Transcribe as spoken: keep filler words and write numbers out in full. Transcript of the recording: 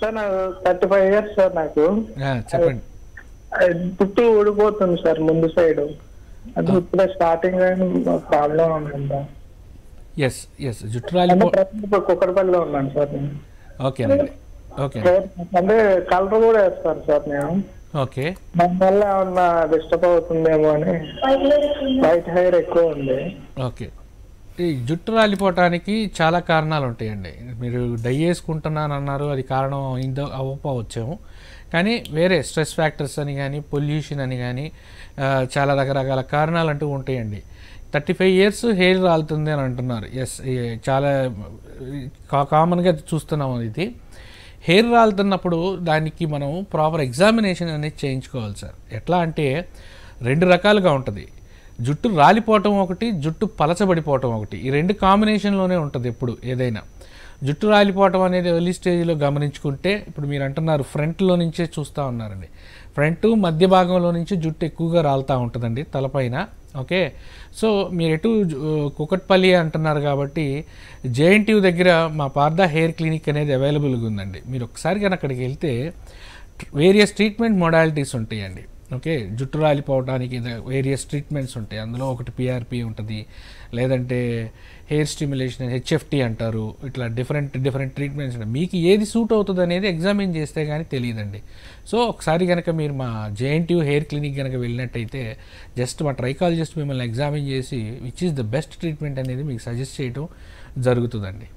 Sir thirty five years sir నాకు. చెప్పండి. జుట్టు ఊడిపోతుంది సార్ ముందు సైడ్, అది ఇప్పుడే స్టార్టింగ్ ప్రాబ్లం ఉందా? ఎస్ ఎస్ జుట్టు కుక్కడపల్లిలో ఉన్నాను సార్ నేను. ఓకే ఓకే అంటే కలర్ కూడా వేస్తాను సార్ నేను. ఓకే దానివల్ల ఏమన్నా డిస్టర్బ్ అవుతుందేమో అని. వైట్ హెయిర్ ఎక్కువ ఉంది. ఓకే ఈ జుట్టు రాలిపోవటానికి చాలా కారణాలు ఉంటాయండి. మీరు డై వేసుకుంటున్నానన్నారు, అది కారణం ఇందో అవ్వకపోవచ్చేమో, కానీ వేరే స్ట్రెస్ ఫ్యాక్టర్స్ అని కానీ పొల్యూషన్ అని కానీ చాలా రకరకాల కారణాలు అంటూ ఉంటాయండి. థర్టీ ఫైవ్ ఇయర్స్ హెయిర్ రాలుతుంది అని అంటున్నారు. ఎస్ చాలా కామన్గా చూస్తున్నాం ఇది. హెయిర్ రాలుతున్నప్పుడు దానికి మనం ప్రాపర్ ఎగ్జామినేషన్ అనేది చేయించుకోవాలి సార్. ఎట్లా అంటే రెండు రకాలుగా ఉంటుంది, జుట్టు రాలిపోవటం ఒకటి, జుట్టు పలచబడిపోవటం ఒకటి. ఈ రెండు కాంబినేషన్లోనే ఉంటుంది ఎప్పుడు ఏదైనా. జుట్టు రాలిపోవటం అనేది ఎర్లీ స్టేజ్లో గమనించుకుంటే, ఇప్పుడు మీరు అంటున్నారు ఫ్రంట్లో నుంచే చూస్తూ ఉన్నారండి, ఫ్రంట్ మధ్య భాగంలో నుంచి జుట్టు ఎక్కువగా రాలుతూ ఉంటుందండి తలపైన. ఓకే సో మీరు ఎటు కుకట్పల్లి అంటున్నారు కాబట్టి జేఎన్టీయూ దగ్గర మా పార్దా హెయిర్ క్లినిక్ అనేది అవైలబుల్గా ఉందండి. మీరు ఒకసారి కానీ అక్కడికి వెళ్తే వేరియస్ ట్రీట్మెంట్ మోడాలిటీస్ ఉంటాయండి. ఓకే జుట్టు రాలిపోవడానికి వేరియస్ ట్రీట్మెంట్స్ ఉంటాయి. అందులో ఒకటి పిఆర్పి ఉంటుంది, లేదంటే హెయిర్ స్టిమ్యులేషన్ హెచ్ఎఫ్టీ అంటారు. ఇట్లా డిఫరెంట్ డిఫరెంట్ ట్రీట్మెంట్స్ ఉంటాయి. మీకు ఏది సూట్ అవుతుంది అనేది ఎగ్జామిన్ చేస్తే కానీ తెలియదండి. సో ఒకసారి కనుక మీరు మా జేఎన్టీయూ హెయిర్ క్లినిక్ కనుక వెళ్ళినట్టయితే జస్ట్ మా ట్రైకాలజిస్ట్ మిమ్మల్ని ఎగ్జామిన్ చేసి which is the best treatment అనేది మీకు సజెస్ట్ చేయడం జరుగుతుందండి.